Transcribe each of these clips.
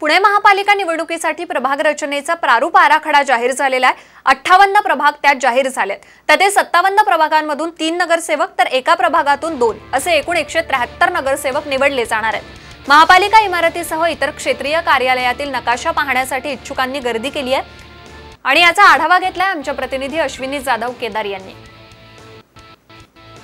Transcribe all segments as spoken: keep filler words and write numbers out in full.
पुणे महापालिका निवडणुकीसाठी प्रभाग रचनेचा प्रारूप आराखडा जाहीर झालेला आहे। अठ्ठावन्न प्रभाग त्यात जाहीर झालेत। त्यातील सत्तावन्न प्रभागांमधून तीन नगरसेवक तर एका प्रभागातून दोन असे एकूण एकशे त्र्याहत्तर नगरसेवक निवडले जाणार आहेत। महापालिका इमारतीसह इतर क्षेत्रीय कार्यालयातील नकाशा पाहण्यासाठी इच्छुकांनी गर्दी केली आहे आणि याचा आढावा घेतलाय आमच्या प्रतिनिधी अश्विनी जाधव केदार यांनी।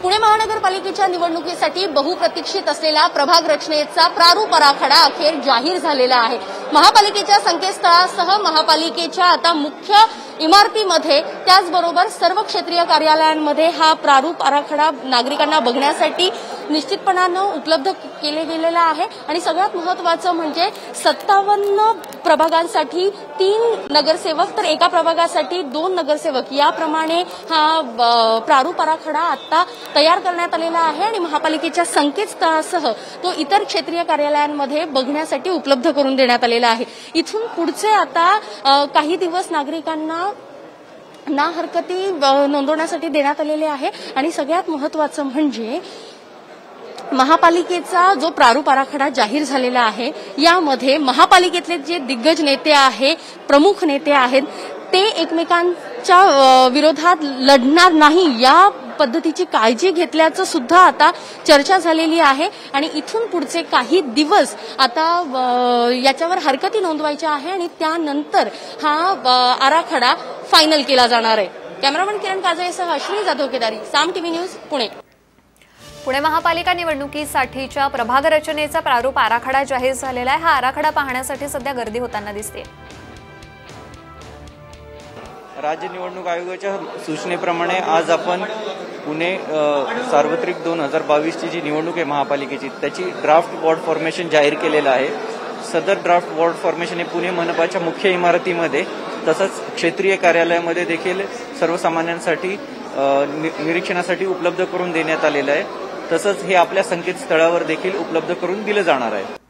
पुणे महानगरपालिकेच्या निवडणुकीसाठी बहुप्रतीक्षित असलेला प्रभाग रचनेचा प्रारूप आराखडा अखेर जाहीर झालेला आहे। महापालिकेच्या संकेतस्थळासह महापालिकेच्या आता मुख्य इमारतीमध्ये त्याचबरोबर सर्व क्षेत्रीय कार्यालयांमध्ये हा प्रारूप आराखडा नागरिकांना बघण्यासाठी निश्चितपणाने उपलब्ध केले गेलेला आहे। आणि सगळ्यात महत्त्वाचं म्हणजे सत्तावन्न प्रभागांसाठी तीन नगरसेवक तर एका प्रभागासाठी दोन नगरसेवक याप्रमाणे हा प्रारूप आराखडा आता तयार करण्यात आलेला आहे आणि महापालिकेच्या संकेतस्थळासह तो इतर क्षेत्रीय कार्यालयांमध्ये बघण्यासाठी उपलब्ध करून देण्यात आलेला आहे। इथून पुढचे आता काही दिवस नागरिकांना ना हरकती नोंदवण्यासाठी देण्यात आलेले आहे आणि सगळ्यात महत्त्वाचं म्हणजे महापालिकेचा जो प्रारूप आराखडा जाहीर झालेला आहे यामध्ये महापालिकेतले जे दिग्गज नेते आहेत प्रमुख नेते आहेत ते एकमेकांच्या विरोधात लढणार नाही या पद्धतीची काळजी घेतल्याचं सुद्धा आता चर्चा झालेली आहे। आणि इथून पुढचे काही दिवस आता याच्यावर हरकती नोंदवायच्या आहे आणि त्यानंतर हा आराखडा फायनल केला जाणार आहे। कॅमेरामन किरण काजळे सह अश्विनी जाधव केदारी, साम टीवी न्यूज, पुणे। पुणे महापालिका निवडणुकीसाठीच्या प्रभाग रचनेचा प्रारूप आराखडा जाहीर झालेला आहे। हा आराखडा पाहण्यासाठी सध्या गर्दी होताना दिसते। राज्य निवडणूक आयोगाच्या सूचनेप्रमाणे आज आपण पुणे सार्वत्रिक दोन हजार बावीसची जी निवडणूक आहे महापालिकेची त्याची ड्राफ्ट वॉर्ड फॉर्मेशन जाहीर केलेलं आहे। सदर ड्राफ्ट वॉर्ड फॉर्मेशन हे पुणे मनपाच्या मुख्य इमारतीमध्ये तसंच क्षेत्रीय कार्यालयामध्ये देखील सर्वसामान्यांसाठी निरीक्षणासाठी उपलब्ध करून देण्यात आलेलं आहे। तसंच हे आपल्या संकेतस्थळावर देखील उपलब्ध करून दिलं जाणार आहे।